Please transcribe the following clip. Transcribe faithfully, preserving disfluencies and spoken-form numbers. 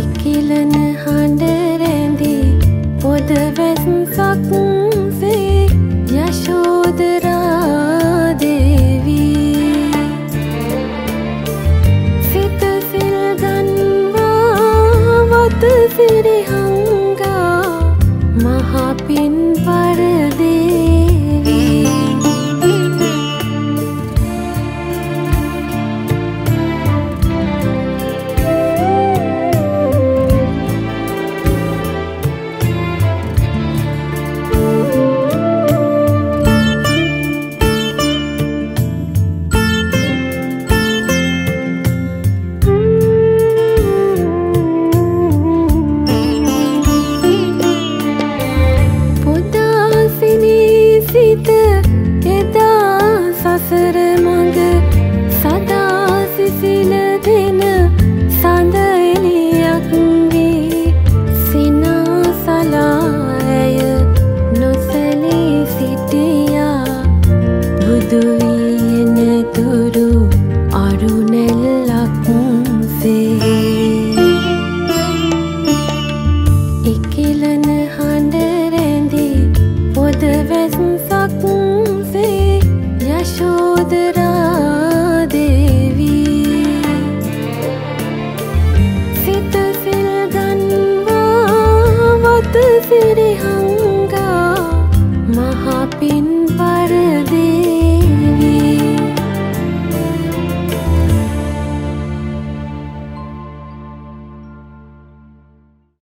එකිලන හඬ රැඳී පොද වැස්සක් සේ යශෝදරා දේවී සිත සිල් දන්වා වත සිරහංගා මහා පින් පරදේ I